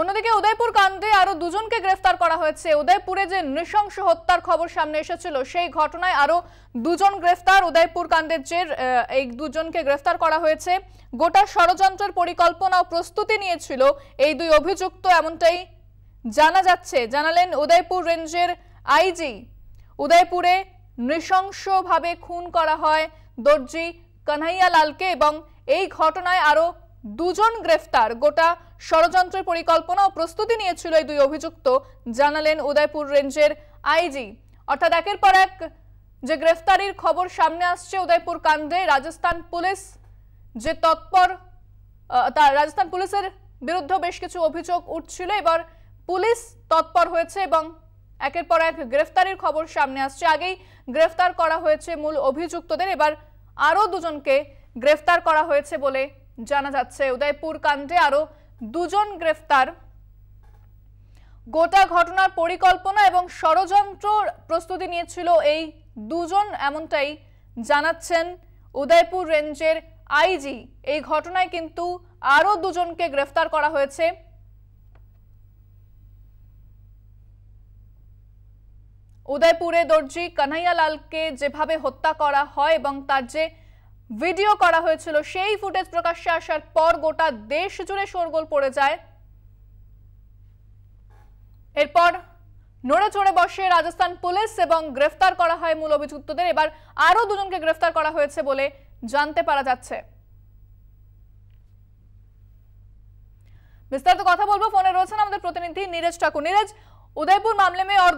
অন্যদিকে উদয়পুর কাণ্ডে আরো দুজনকে গ্রেফতার করা হয়েছে। উদয়পুরে যে নৃশংস হত্যার খবর সামনে এসেছিল সেই ঘটনায় আরো দুজন গ্রেফতার। উদয়পুর কাণ্ডের জের এই দুজনকে গ্রেফতার করা হয়েছে। গোটা ষড়যন্ত্রের পরিকল্পনা ও প্রস্তুতি নিয়েছিল এই দুই অভিযুক্ত, এমনটাই জানা যাচ্ছে, জানালেন উদয়পুর রেঞ্জের আইজি। উদয়পুরে নৃশংসভাবে খুন করা হয় দর্জি কন্হैया লালকে এবং এই ঘটনায় আরো দুজন গ্রেফতার। গোটা ষড়যন্ত্রের পরিকল্পনা ও প্রস্তুতি নিয়েছিল এই দুই অভিযুক্ত, জানালেন উদয়পুর রেঞ্জের আইজি। অর্থাৎ একের পর এক যে গ্রেফতারির খবর সামনে আসছে উদয়পুর কাণ্ডে, রাজস্থান পুলিশ যে তৎপর, রাজস্থান পুলিশের বিরুদ্ধে বেশ কিছু অভিযোগ উঠছিল, এবার পুলিশ তৎপর হয়েছে এবং একের পর এক গ্রেফতারির খবর সামনে আসছে। আগেই গ্রেফতার করা হয়েছে মূল অভিযুক্তদের, এবার আরো দুজনকে গ্রেফতার করা হয়েছে বলে জানা যাচ্ছে। উদয়পুর কাণ্ডে আরো দুজন গ্রেফতার। গোটা ঘটনার পরিকল্পনা এবং ষড়যন্ত্র প্রস্তুতি নিয়েছিল এই দুজন, এমনটাই জানাচ্ছেন উদয়পুর রেঞ্জের আইজি। এই ঘটনায় কিন্তু আরো দুজনকে গ্রেফতার করা হয়েছে। উদয়পুরে দর্জি কন্হैया লালকে যেভাবে হত্যা করা হয় এবং তার যে ভিডিও করা হয়েছিল সেই ফুটেজ প্রকাশ্যে আসার পর গোটা দেশ জুড়ে শোরগোল পড়ে যায়। এরপর নড়ে চড়ে বসে রাজস্থান পুলিশ এবং গ্রেফতার করা হয় মূল অভিযুক্তদের। এবার আরো দুজনকে গ্রেফতার করা হয়েছে বলে জানতে পারা যাচ্ছে। বিস্তারিত কথা বলবো, ফোনে রয়েছেন আমাদের প্রতিনিধি नीरज ठाकुर। नीरज, उदयपुर मामले में और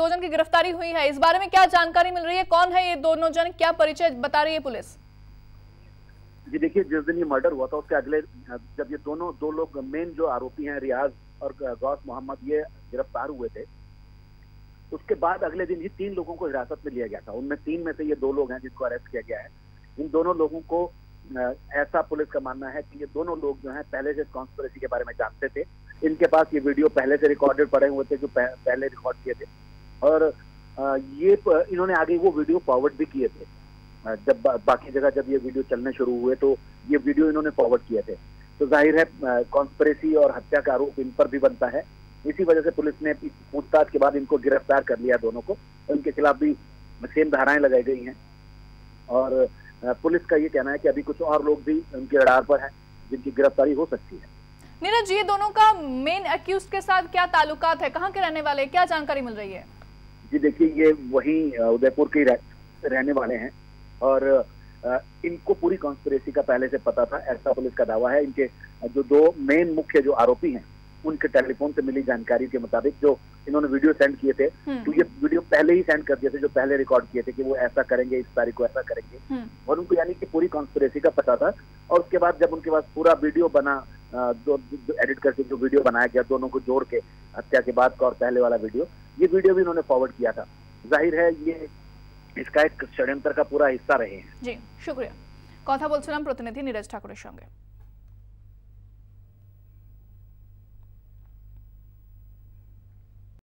दो जन की गिरफ्तारी हुई है, इस बारे में क्या जानकारी मिल रही है? कौन है ये दोनों जन, क्या परिचय बता रही है पुलिस? जी देखिए, जिस दिन ये मर्डर हुआ था उसके अगले जब ये दो लोग मेन जो आरोपी हैं रियाज और गौस मोहम्मद ये गिरफ्तार हुए थे, उसके बाद अगले दिन ही 3 लोगों को हिरासत में लिया गया था। उनमें 3 में से ये 2 लोग हैं जिनको अरेस्ट किया गया है। इन दोनों लोगों को ऐसा पुलिस का मानना है कि ये दोनों लोग जो हैं पहले से कॉन्स्पिरेसी के बारे में जानते थे। इनके पास ये वीडियो पहले से रिकॉर्डेड पड़े हुए थे जो पहले रिकॉर्ड किए थे, और इन्होंने आगे वो वीडियो फॉरवर्ड भी किए थे। जब बाकी जगह जब ये वीडियो चलने शुरू हुए तो ये वीडियो इन्होंने फॉरवर्ड किए थे। तो जाहिर है कॉन्स्पिरेसी और हत्या का आरोप इन पर भी बनता है। इसी वजह से पुलिस ने पूछताछ के बाद इनको गिरफ्तार कर लिया दोनों को। उनके खिलाफ भी सेम धाराएं लगाई गई हैं, और पुलिस का ये कहना है कि अभी कुछ और लोग भी उनके रडार पर हैं जिनकी गिरफ्तारी हो सकती है। नीरज, ये दोनों का मेन अक्यूज के साथ क्या ताल्लुकात है, कहाँ के रहने वाले, क्या जानकारी मिल रही है? जी देखिए, ये वही उदयपुर के रहने वाले हैं और इनको पूरी कॉन्स्पिरेसी का पहले से पता था, ऐसा पुलिस का दावा है। इनके जो 2 मेन मुख्य जो आरोपी हैं उनके टेलीफोन से मिली जानकारी के मुताबिक जो इन्होंने वीडियो सेंड किए थे, तो ये वीडियो पहले ही सेंड कर दिए थे जो पहले रिकॉर्ड किए थे कि वो ऐसा करेंगे, इस तारीख को ऐसा करेंगे, और उनको यानी कि पूरी कॉन्स्पिरेसी का पता था। और उसके बाद जब उनके पास पूरा वीडियो बना, जो एडिट करके जो वीडियो बनाया गया दोनों को जोड़ के हत्या के बाद का और पहले वाला वीडियो, ये वीडियो भी इन्होंने फॉरवर्ड किया था। जाहिर है ये इसका एक षड़यंत्र का पूरा हिस्सा रहे हैं। जी शुक्रिया, कथा बोलছিলাম প্রতিনিধি नीरज ठाकुर।